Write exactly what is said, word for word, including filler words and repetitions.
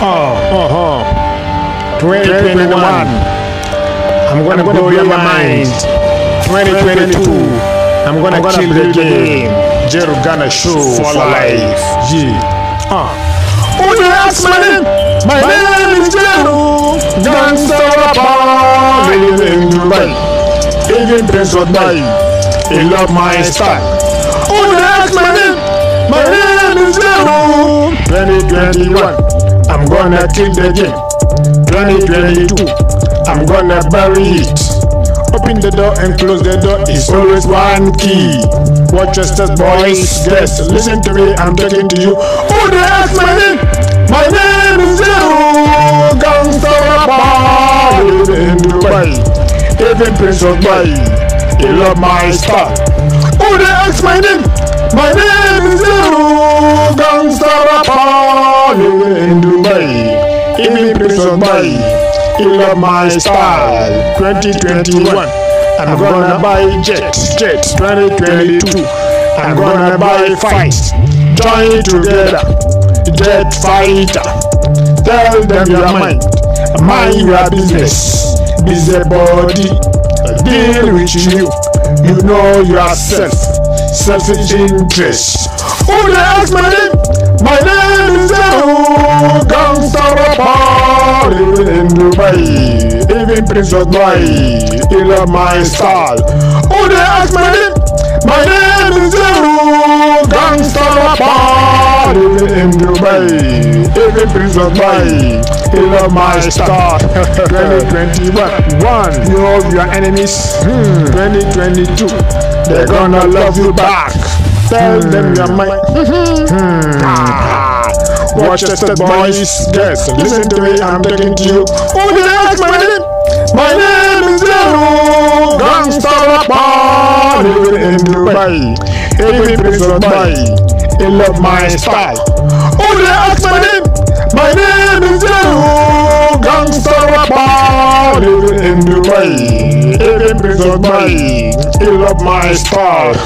oh, oh, twenty twenty-one, I'm gonna blow your mind. Twenty twenty-two, I'm gonna kill the game. You're gonna show for life. Yeah. Uh. Oh, you ask my name? My name is Jeru. Gangster rapper living in Dubai. Even Prince of Dubai, he love my style. Oh, you ask my name? My name is Jeru. Twenty twenty-one, I'm gonna kill the game. Twenty twenty-two, I'm gonna bury it. Open the door and close the door is always one key. Watch us, boys, guests, listen to me, I'm talking to you. Oh, they ask my name? My name is Zero. Gangsta rapper living in Dubai. Even Prince of Dubai, he love my star. Oh, they ask my name? My name is Zero. Gangsta rapper living in Dubai. Even Prince of Dubai, he love my style. Twenty twenty-one, I'm gonna buy jets, jets. Twenty twenty-two, I'm gonna buy fights. Join together, jet fighter. Tell them your mind, mind your business. Busybody, deal with you. You know yourself, selfish interest. Who they ask my name? My name is Zero. Gangster rapper living in Dubai. Even Prince of Dubai, he love my style. Who they ask my name? My name is Zero. Gangster rapper living in Dubai. Even Prince of Dubai, he love my style. twenty twenty-one, you love your enemies. hmm. twenty twenty-two, they're gonna love you back. Tell them your mind. Watch us, boys, guests, listen to me, I'm talking to you. Oh, they ask my name? My name is Zero. Gangsta rapper living in Dubai. Every place of Dubai, he love my style. Oh, they ask my name? My name is Zero. Gangsta rapper living in Dubai. Even Prince of Dubai, he love my style.